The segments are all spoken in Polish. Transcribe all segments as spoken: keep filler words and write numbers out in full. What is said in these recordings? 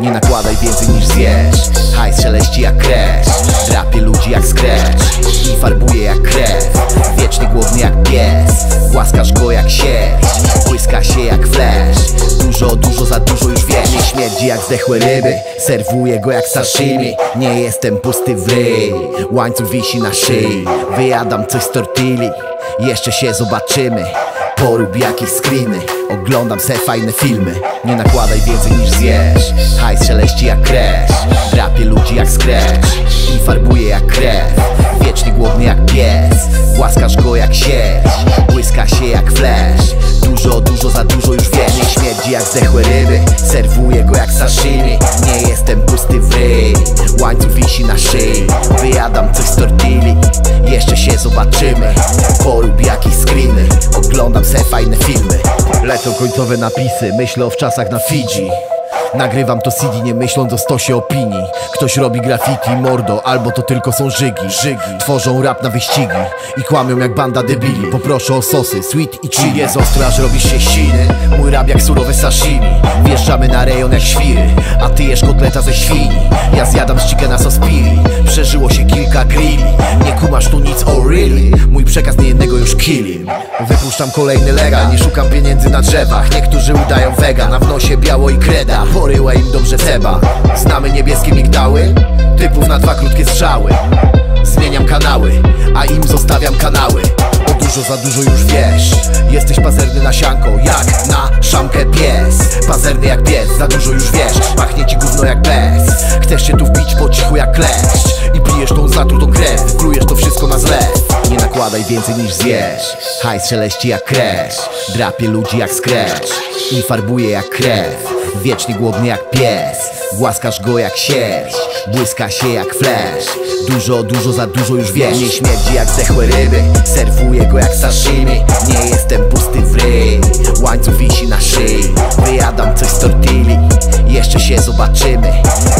Nie nakładaj więcej niż zjesz. Hajs szeleści jak kresz, drapie ludzi jak scratch i farbuje jak krew. Wiecznie głodny jak pies, głaskasz go jak sierść, błyska się jak flash. Dużo, dużo, za dużo już wiem. Nie śmierdzi jak zdechłe ryby, serwuję go jak sashimi. Nie jestem pusty w ryj, łańcuch wisi na szyi. Wyjadam coś z tortilli, jeszcze się zobaczymy. Porób jakieś screeny, oglądam se fajne filmy. Nie nakładaj więcej niż zjesz. Hajs szeleści jak kresz, drapie ludzi jak scratch i farbuje jak krew. Wiecznie głodny jak pies, głaskasz go jak sierść, błyska się jak flash. Dużo, dużo, za dużo już wiem. Nie śmierdzi jak zdechłe ryby, serwuję go jak sashimi. Nie jestem pusty w ryj, łańcuch wisi na szyi. Wyjadam coś z tortilli, jeszcze się zobaczymy. Porób jakieś screeny, oglądam se fajne filmy. Lecą końcowe napisy, myślę o wczasach na Fidżi. Nagrywam to C D nie myśląc o stosie opinii. Ktoś robi graffiti, mordo, albo to tylko są żygi, żygi. Tworzą rap na wyścigi i kłamią jak banda debili. Poproszę o sosy, sweet i chili. Jest ostro, aż robisz się siny. Mój rap jak surowe sashimi. Wjeżdżamy na rejon jak świry, a ty jesz kotleta ze świni. Ja zjadam z chickena sos pili. Przeżyło się kilka grilli. Nie kumasz tu nic, oh really. Mój przekaz nie jednego już killim. Wypuszczam kolejny legal, nie szukam pieniędzy na drzewach. Niektórzy udają wegana, w nosie biało i kreda. Poryła im dobrze seba. Znamy niebieskie migdały, typów na dwa krótkie strzały. Zmieniam kanały, a im zostawiam kanały. O dużo za dużo już wiesz. Jesteś pazerny na sianko, jak na szamkę pies. Pazerny jak pies, za dużo już wiesz. Pachnie ci gówno jak bez. Chcesz się tu wbić po cichu jak kleszcz i pijesz tą zatrutą krew, klujesz to wszystko na zlew. Nie nakładaj więcej niż zjesz. Hajs szeleści jak kresz, drapie ludzi jak scratch i farbuje jak krew. Wiecznie głodny jak pies, głaskasz go jak sierść, błyska się jak flash. Dużo, dużo, za dużo już wiesz. Nie śmierdzi jak zdechłe ryby, serwuję go jak sashimi. Nie jestem pusty w ryj, łańcuch wisi na szyi. Wyjadam coś z tortilli, jeszcze się zobaczymy.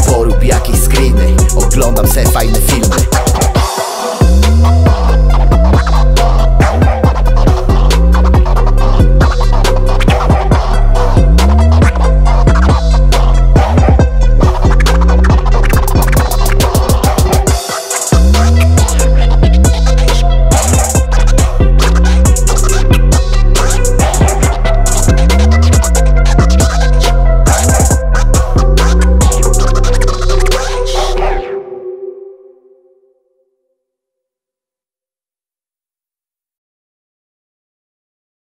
Porób jakieś screeny, oglądam se fajne filmy.